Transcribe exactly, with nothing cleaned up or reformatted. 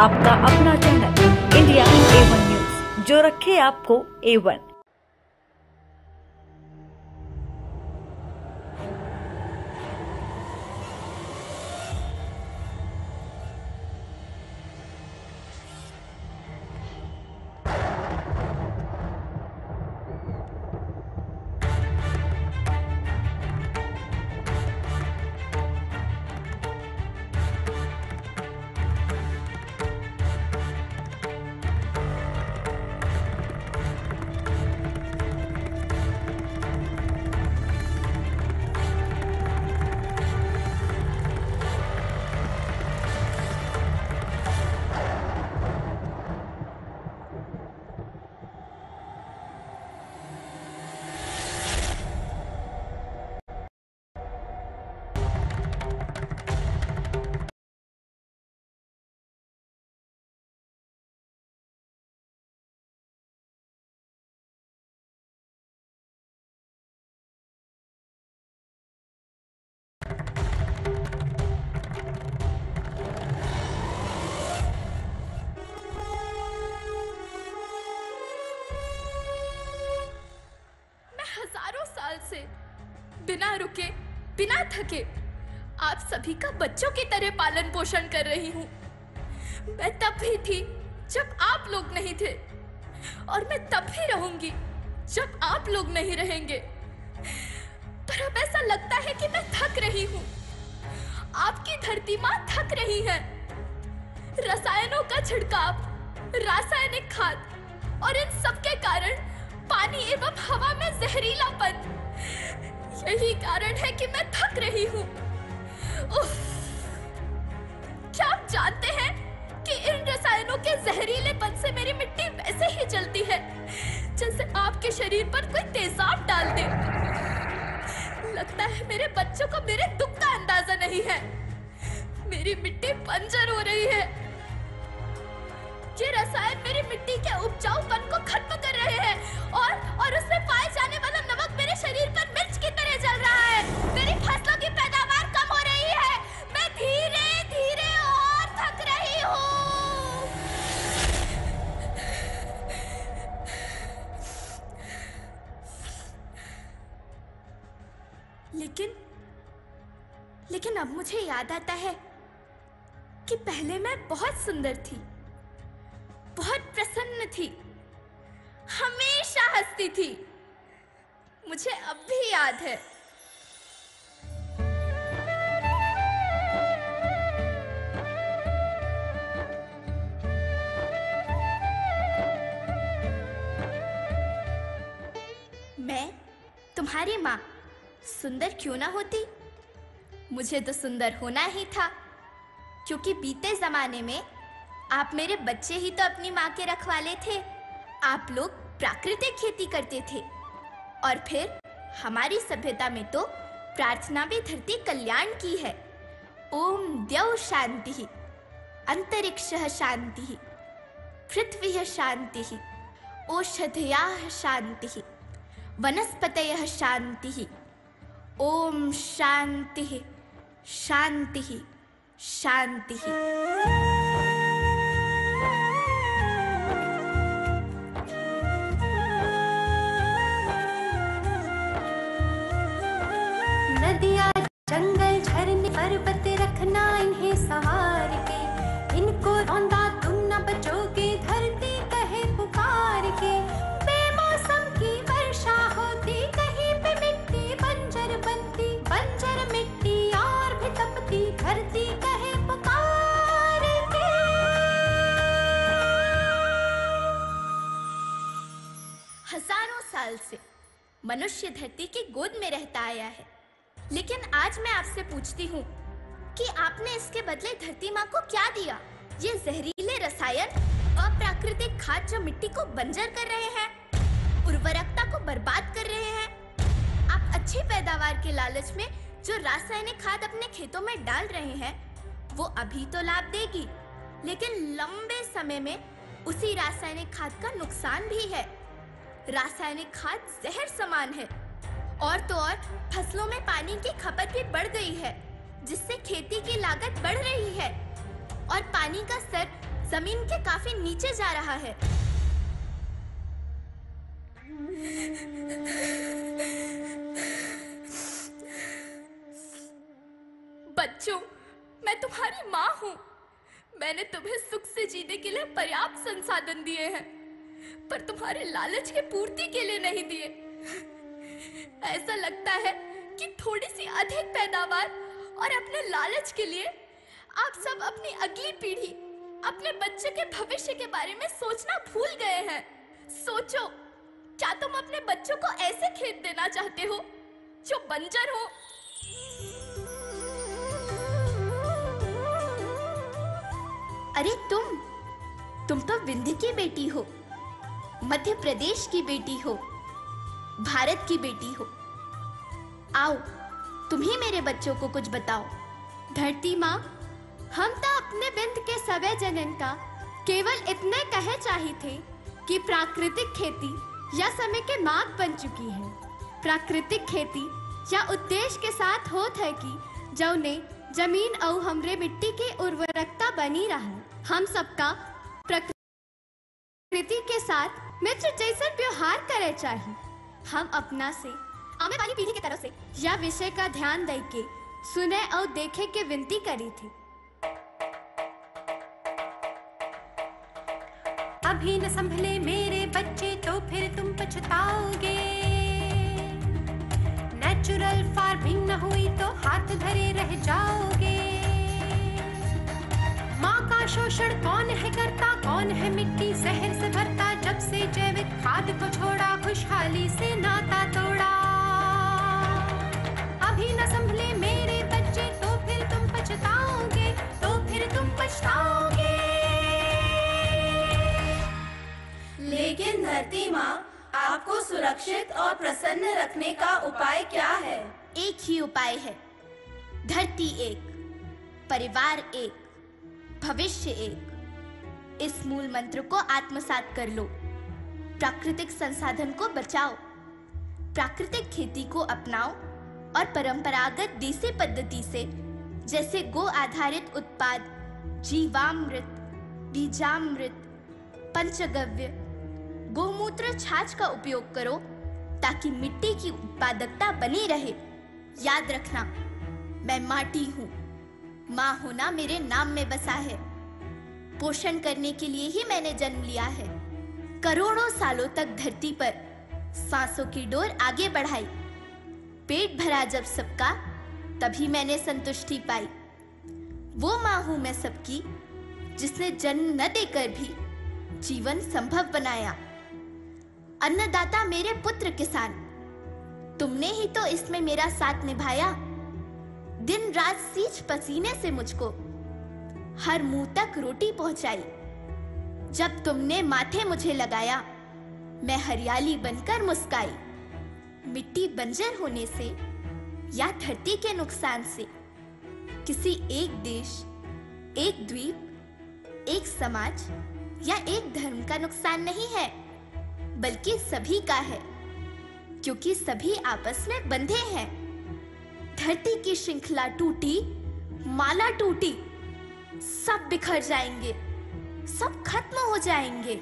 आपका अपना channel India A one news, जो रखे आपको ए वन। हजारों साल से बिना रुके बिना थके आप सभी का बच्चों की तरह पालन पोषण कर रही हूँ। मैं तब भी थी जब आप लोग नहीं थे, और मैं तब भी रहूंगी जब आप लोग नहीं रहेंगे। पर अब ऐसा लगता है कि मैं थक रही हूँ, आपकी धरती माँ थक रही है। रसायनों का छिड़काव, रासायनिक खाद और इन सबके कारण पानी एवं हवा में जहरीलापन, यही कारण है कि मैं थक रही हूँ। क्या आप जानते हैं कि इन रसायनों के जहरीलेपन से मेरी मिट्टी वैसे ही जलती है जैसे आपके शरीर पर कोई तेजाब डाल दे। लगता है मेरे बच्चों को मेरे दुख का अंदाजा नहीं है। मेरी मिट्टी बंजर हो रही है। ये रसायन मेरी मिट्टी के उपजाऊपन को खत्म कर रहे हैं, और और उसमें पाए जाने वाला नमक मेरे शरीर पर मिर्च की तरह जल रहा है। मेरी फसलों की पैदावार कम हो रही है। मैं धीरे धीरे और थक रही हूँ। लेकिन लेकिन अब मुझे याद आता है कि पहले मैं बहुत सुंदर थी, बहुत प्रसन्न थी, हमेशा हंसती थी। मुझे अब भी याद है। मैं तुम्हारी माँ सुंदर क्यों ना होती? मुझे तो सुंदर होना ही था, क्योंकि बीते जमाने में आप मेरे बच्चे ही तो अपनी माँ के रखवाले थे। आप लोग प्राकृतिक खेती करते थे, और फिर हमारी सभ्यता में तो प्रार्थना भी धरती कल्याण की है। ओम द्यौ शांति, अंतरिक्षः शांति, पृथ्वीः शांति, ओषधयः शांति, वनस्पतयः शांति। ओम शांति शांति शांति। जंगल, झरने, पर्वत रखना इन्हें सहार के, इनको रौंदा तुम न बचोगे धरती कहे पुकार के। बेमौसम की वर्षा होती, कहीं पे मिट्टी बंजर बनती, बंजर मिट्टी और भी तपती धरती कहे पुकार के। हजारों साल से मनुष्य धरती की गोद में रहता आया है, लेकिन आज मैं आपसे पूछती हूँ कि आपने इसके बदले धरती माँ को क्या दिया? ये जहरीले रसायन, अप्राकृतिक खाद जो मिट्टी को बंजर कर रहे हैं, उर्वरकता को बर्बाद कर रहे हैं। आप अच्छी पैदावार के लालच में जो रासायनिक खाद अपने खेतों में डाल रहे हैं, वो अभी तो लाभ देगी, लेकिन लंबे समय में उसी रासायनिक खाद का नुकसान भी है। रासायनिक खाद जहर समान है, और तो और फसलों में पानी की खपत भी बढ़ गई है, जिससे खेती की लागत बढ़ रही है, और पानी का स्तर जमीन के काफी नीचे जा रहा है। बच्चों, मैं तुम्हारी माँ हूँ। मैंने तुम्हें सुख से जीने के लिए पर्याप्त संसाधन दिए हैं, पर तुम्हारे लालच की पूर्ति के लिए नहीं दिए। ऐसा लगता है कि थोड़ी सी अधिक पैदावार और अपने लालच के लिए आप सब अपनी अगली पीढ़ी, अपने बच्चे के भविष्य के बारे में सोचना भूल गए हैं। सोचो, क्या तुम अपने बच्चों को ऐसे खेत देना चाहते हो जो बंजर हो? अरे तुम तुम तो विंध्य की बेटी हो, मध्य प्रदेश की बेटी हो, भारत की बेटी हो। आओ, तुम ही मेरे बच्चों को कुछ बताओ। धरती माँ, हम तो अपने बिंद के सवे जनन का केवल इतने कहे चाहिए थे कि प्राकृतिक खेती या समय के मात बन चुकी है। प्राकृतिक खेती या उद्देश्य के साथ होत है कि जौने जमीन और हमरे मिट्टी के उर्वरकता बनी रहे। हम सबका प्रकृति के साथ मित्र जैसा व्यवहार करे चाहिए। हम अपना से आने वाली पीढ़ी की तरफ से यह विषय का ध्यान दे के सुने और देखे के विनती करी थी। अभी न संभले मेरे बच्चे तो फिर तुम पछताओगे। नेचुरल फार्मिंग न हुई तो हाथ धरे रह जाओगे। माँ का शोषण कौन है करता, कौन है मिट्टी जहर से भरता। जब से जैविक खाद को छोड़ा, खुशहाली से नाता तोड़ा। अभी न संभले मेरे बच्चे तो फिर तुम पछताओगे, तो फिर तुम पछताओगे। लेकिन धरती माँ, आपको सुरक्षित और प्रसन्न रखने का उपाय क्या है? एक ही उपाय है। धरती एक, परिवार एक, भविष्य एक। इस मूल मंत्र को आत्मसात कर लो। प्राकृतिक संसाधन को बचाओ, प्राकृतिक खेती को अपनाओ और परंपरागत देसी पद्धति से, जैसे गो आधारित उत्पाद, जीवामृत, बीजामृत, पंचगव्य, गोमूत्र, छाछ का उपयोग करो ताकि मिट्टी की उत्पादकता बनी रहे। याद रखना, मैं माटी हूँ। माँ होना मेरे नाम में बसा है। पोषण करने के लिए ही मैंने जन्म लिया है। करोड़ों सालों तक धरती पर सांसों की डोर आगे बढ़ाई। पेट भरा जब सबका, तभी मैंने संतुष्टि पाई। वो माँ हूँ मैं सबकी, जिसने जन्म न देकर भी जीवन संभव बनाया। अन्नदाता मेरे पुत्र किसान, तुमने ही तो इसमें मेरा साथ निभाया। दिन रात सींच पसीने से मुझको हर मुंह तक रोटी पहुंचाई। जब तुमने माथे मुझे लगाया, मैं हरियाली बनकर मुस्काई। मिट्टी बंजर होने से या धरती के नुकसान से किसी एक देश, एक द्वीप, एक समाज या एक धर्म का नुकसान नहीं है, बल्कि सभी का है, क्योंकि सभी आपस में बंधे हैं। धरती की श्रृंखला टूटी, माला टूटी, सब बिखर जाएंगे, सब खत्म हो जाएंगे।